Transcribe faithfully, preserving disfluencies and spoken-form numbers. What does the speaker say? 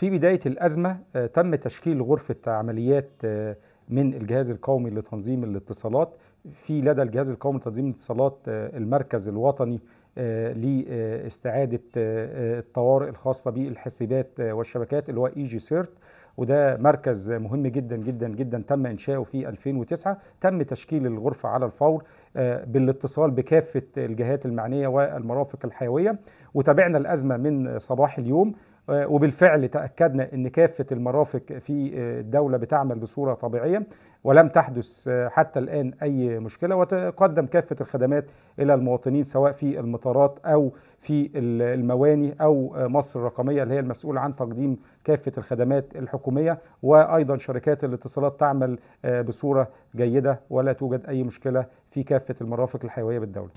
في بداية الأزمة تم تشكيل غرفة عمليات من الجهاز القومي لتنظيم الاتصالات، في لدى الجهاز القومي لتنظيم الاتصالات المركز الوطني لاستعادة الطوارئ الخاصة بالحاسبات والشبكات اللي هو إيجي سيرت، وده مركز مهم جدا جدا جدا تم إنشاؤه في ألفين وتسعة. تم تشكيل الغرفة على الفور بالاتصال بكافة الجهات المعنية والمرافق الحيوية، وتابعنا الأزمة من صباح اليوم، وبالفعل تأكدنا أن كافة المرافق في الدولة بتعمل بصورة طبيعية ولم تحدث حتى الآن أي مشكلة، وتقدم كافة الخدمات إلى المواطنين سواء في المطارات أو في المواني أو مصر الرقمية اللي هي المسؤولة عن تقديم كافة الخدمات الحكومية، وأيضا شركات الاتصالات تعمل بصورة جيدة ولا توجد أي مشكلة في كافة المرافق الحيوية بالدولة.